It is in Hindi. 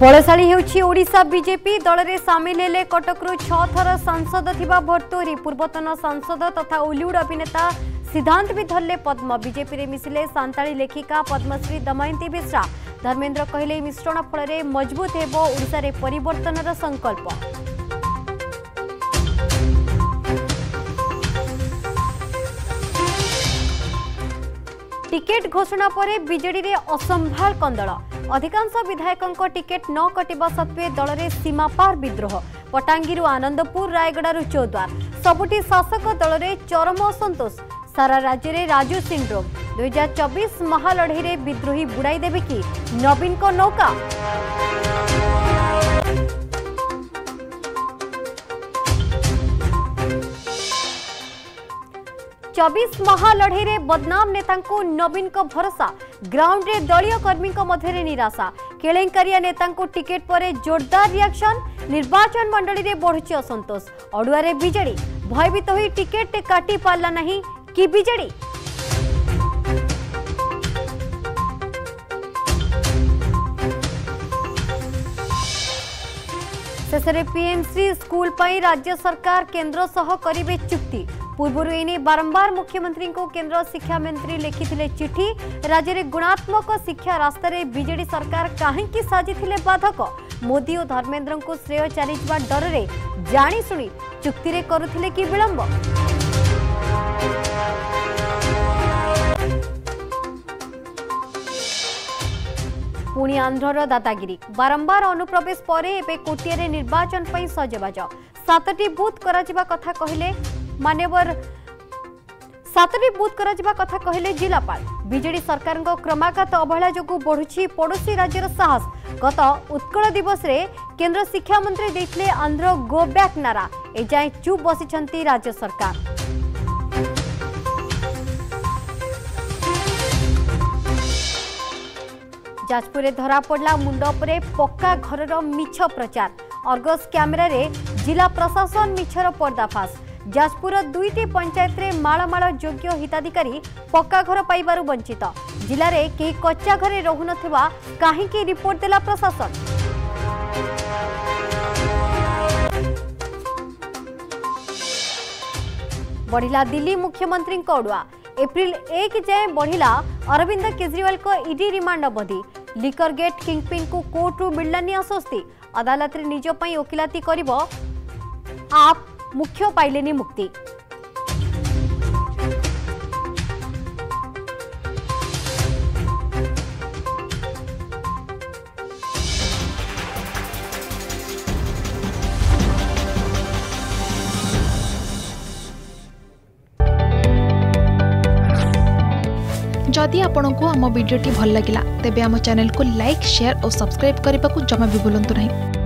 बलशाली हेउछि ओडिशा बीजेपी दल रे सामिल हेले कटकरू 6 थर सांसद थिबा भर्तोरी पूर्वतन सांसद तथा ओलिउड अभिनेता सिद्धांत भी धरले पद्म। बीजेपी रे मिसिले सांताली लेखिका पद्मश्री दमयंती मिश्रा। धर्मेंद्र कहले मिश्रण फल रे मजबूत हेबो ओडिशा रे परिवर्तनर संकल्प। टिकेट घोषणा पर बीजेडी रे असंभाल कंदल। अधिकांश विधायकों टिकेट न कटिबा सत्वे दल रे सीमापार विद्रोह। पटांगीरू आनंदपुर, रायगड़ारू चौद्वार सबुठी शासक दल रे चरम असंतोष। सारा राज्य रे राजू सिंड्रोम। 2024 महालढ़ई रे विद्रोही बुड़ाई देबे कि नवीन को नौका। चौबीस महालढ़ई रे बदनाम नेतांकु नवीन को भरोसा। ग्राउंड रे दलीय कर्मी को मधेरे निराशा। केलेंकारिया नेतांकु टिकेट परे जोरदार रिएक्शन। निर्वाचन मंडली रे बढ़ुची असंतोष। अड़ुआ रे बीजेडी भयभीत होई टिकेट काटी पारला नहीं कि बीजेडी। शेषे पीएमसी स्कूल पर राज्य सरकार केन्द्र सह करिबे चुक्ति। पूर्वर एने बारंबार मुख्यमंत्री को केंद्र शिक्षा मंत्री लिखिथिले चिठी। राज्य में गुणात्मक शिक्षा रास्ता रे बीजेडी सरकार काहेकि साजिथिले बाधक। मोदी और धर्मेंद्र को श्रेय चलीजा डर रे जाशुणी चुक्ति रे करुथिले कि विलंब। पुणी आंध्रर दादागिरी। बारंबार अनुप्रवेश पर एवं कोटियारे निर्वाचन पर सजबाज। 7टी बूथ करा कथा कहले मान्यवर। 7टी बूथ करा कथा कहले जिलापाल। बीजेडी सरकार क्रमागत अवहेला जो बढ़ुची पड़ोशी राज्यर साहस। गत उत्कल दिवस रे केंद्र शिक्षा मंत्री देइथिले आंध्र गो बैक नारा। एजाए चुप बसिछंती राज्य सरकार। जाजपुर रे धरा पड़ा मुंड उपरे पक्का घरर मिछ प्रचार। अर्गस कैमेरा रे जिला प्रशासन मिछर पर्दाफाश। जाजपुर दुईटी पंचायत रे माळमाळ योग्य हिताधिकारी पक्का घर पाइबारु वंचित। जिले में कई कच्चा घरे रहुनथिबा काहेकि रिपोर्ट देला प्रशासन। बढ़िला दिल्ली मुख्यमंत्री अड़ुआ। एप्रिल 1 जाए बढ़िला अरविंद केजरीवाल को ईडी रिमांड अवधि। लिकर गेट किंगपिन को कोर्टरू मिललानी आश्वस्ति। अदालत रे निज पई ओकिलाती करिवो आप मुख्य पाइलेनी मुक्ति। जदि आपंक आम भिडी भल लगा तेब आम चैनल को लाइक, शेयर और सब्सक्राइब करने को जमा भी भूलु ना।